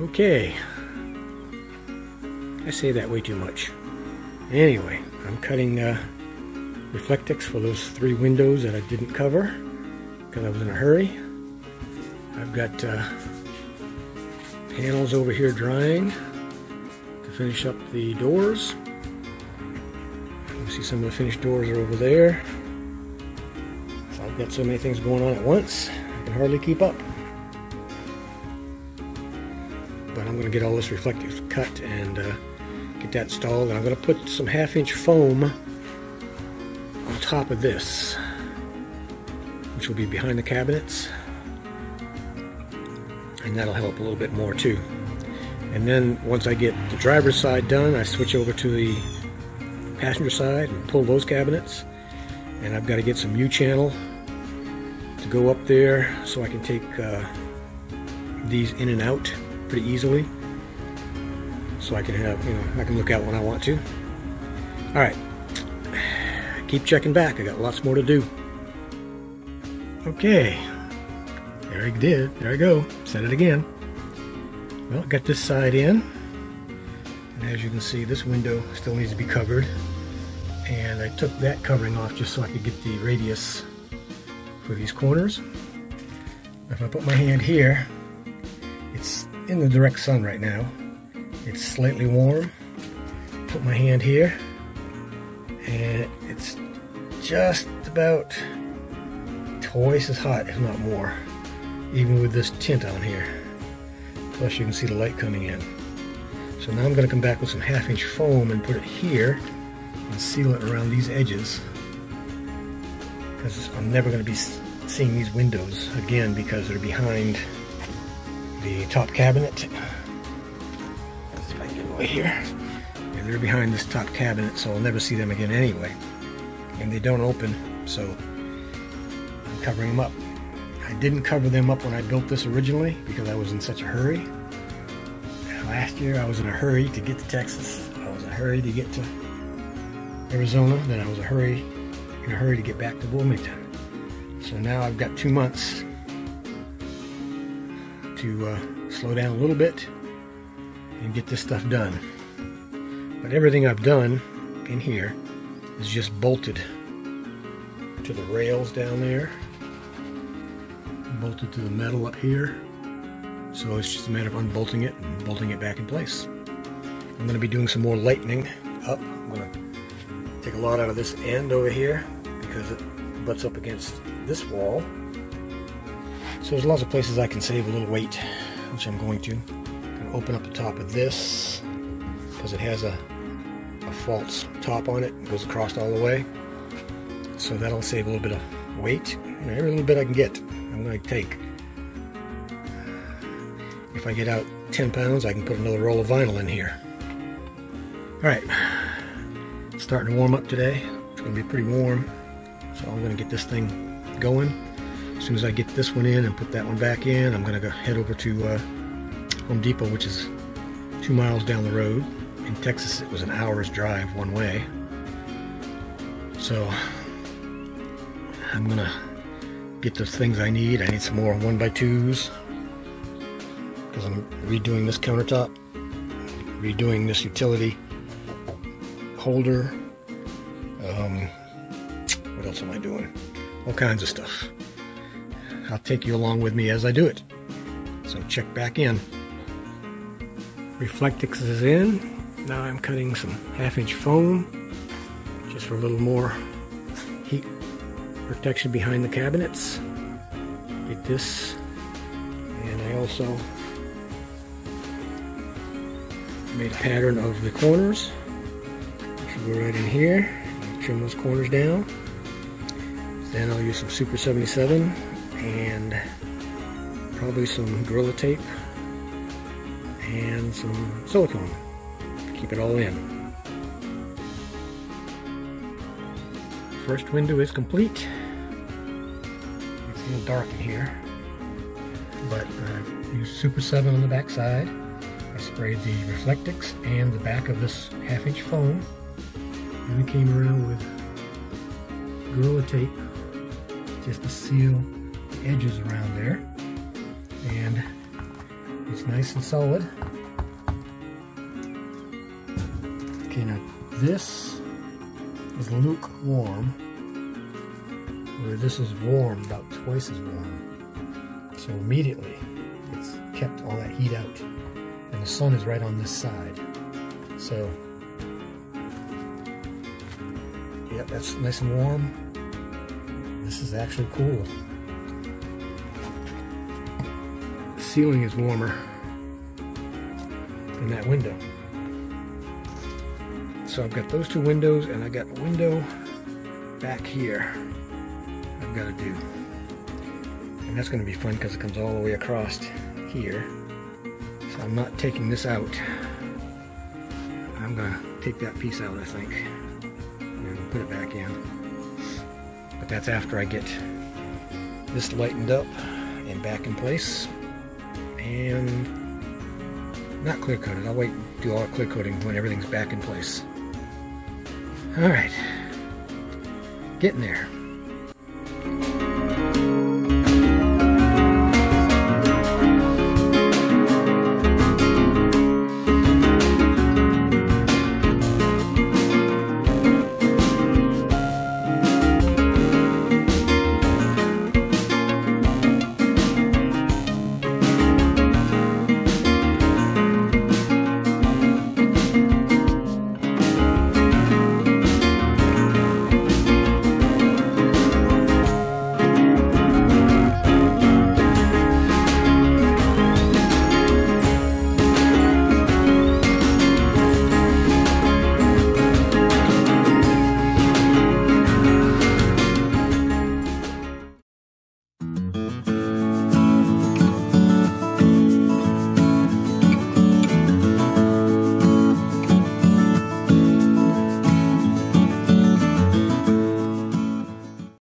Okay. I say that way too much. Anyway, I'm cutting Reflectix for those three windows that I didn't cover because I was in a hurry. I've got panels over here drying to finish up the doors. You see some of the finished doors are over there. So I've got so many things going on at once, I can hardly keep up. But I'm going to get all this Reflectix cut and get that installed. And I'm going to put some 1/2-inch foam on top of this, which will be behind the cabinets. And that'll help a little bit more too. And then once I get the driver's side done, I switch over to the passenger side and pull those cabinets. And I've got to get some U-channel to go up there so I can take these in and out pretty easily. So I can have, you know, I can look out when I want to. All right, keep checking back. I got lots more to do. Okay. There I did. There I go. Said it again. Well, I got this side in. And as you can see, this window still needs to be covered. And I took that covering off just so I could get the radius for these corners. If I put my hand here, it's in the direct sun right now. It's slightly warm. Put my hand here, and it's just about twice as hot, if not more. Even with this tint on here. Plus you can see the light coming in. So now I'm going to come back with some 1/2-inch foam and put it here and seal it around these edges. Because I'm never going to be seeing these windows again because they're behind the top cabinet. Let's see if I can get away here. And they're behind this top cabinet, so I'll never see them again anyway. And they don't open, so I'm covering them up. I didn't cover them up when I built this originally because I was in such a hurry. Last year I was in a hurry to get to Texas. I was in a hurry to get to Arizona. Then I was in a hurry to get back to Wilmington. So now I've got 2 months to slow down a little bit and get this stuff done. But everything I've done in here is just bolted to the rails down there. Bolted to the metal up here, so it's just a matter of unbolting it and bolting it back in place. I'm going to be doing some more lightening up. I'm going to take a lot out of this end over here because it butts up against this wall. So there's lots of places I can save a little weight, which I'm going to. I'm going to open up the top of this because it has a false top on it. It goes across all the way, so that'll save a little bit of weight. And every little bit I can get, I'm going to take. If I get out 10 pounds, I can put another roll of vinyl in here. Alright, it's starting to warm up today. It's going to be pretty warm, so I'm going to get this thing going. As soon as I get this one in and put that one back in, I'm going to go head over to Home Depot, which is 2 miles down the road. In Texas, it was an hour's drive one way. So I'm going to get the things I need. I need some more 1x2s because I'm redoing this countertop, redoing this utility holder. What else am I doing? All kinds of stuff. I'll take you along with me as I do it. So check back in. Reflectix is in. Now I'm cutting some 1/2-inch foam just for a little more heat protection behind the cabinets. Get this, and I also made a pattern of the corners. Should go right in here. Trim those corners down. Then I'll use some Super 77 and probably some Gorilla Tape and some silicone. Keep it all in. First window is complete. It's a little dark in here, but I used Super 7 on the back side. I sprayed the Reflectix and the back of this 1/2-inch foam. Then I came around with Gorilla Tape just to seal the edges around there. And It's nice and solid. Okay, now this is lukewarm, where this is warm, about twice as warm. So immediately it's kept all that heat out. And the sun is right on this side. So, yeah, that's nice and warm. This is actually cool. The ceiling is warmer than that window. So I've got those two windows, and I got a window back here I've got to do. And that's going to be fun because it comes all the way across here. So I'm not taking this out. I'm going to take that piece out, I think, and put it back in. But that's after I get this lightened up and back in place. And not clear coated. I'll wait and do all the clear coating when everything's back in place. All right, getting there.